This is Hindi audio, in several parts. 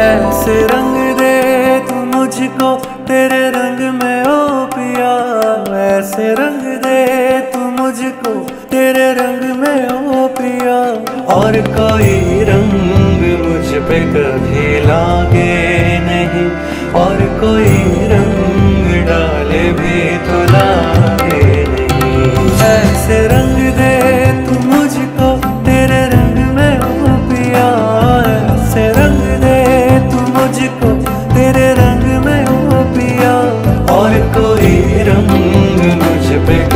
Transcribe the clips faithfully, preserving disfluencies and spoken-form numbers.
ऐसे रंग दे तू मुझको तेरे रंग में ओ पिया, ऐसे रंग दे तू मुझको तेरे रंग में ओ पिया। और कोई रंग मुझ पे कभी लागे नहीं, और कोई रंग डाले भी तो लागे नहीं। ऐसे रंग दे तू मुझको तेरे रंग में ओ पिया, ऐसे रंग दे मुझको तेरे रंग में हो पिया। और कोई रंग मुझ पे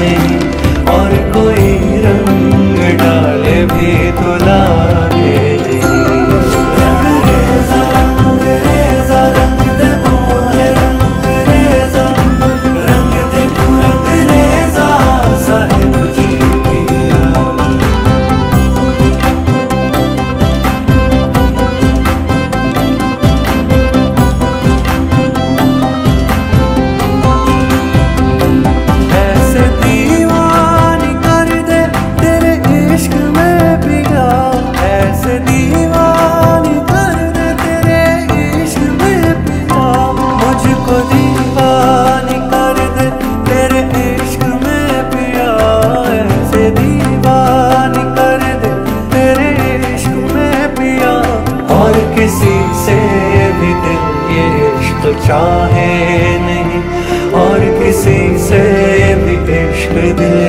नहीं, और कोई रंग डाले भी तो लागे नहीं। रंग रेज़ा रंग रेज़ा रंग दे मोहे रंग रेज़ा, रंग दे तू रंग रेज़ा साहिब जी पिया। किसी से भी दिल ये इश्क चाहे नहीं, और किसी से भी इश्क दिल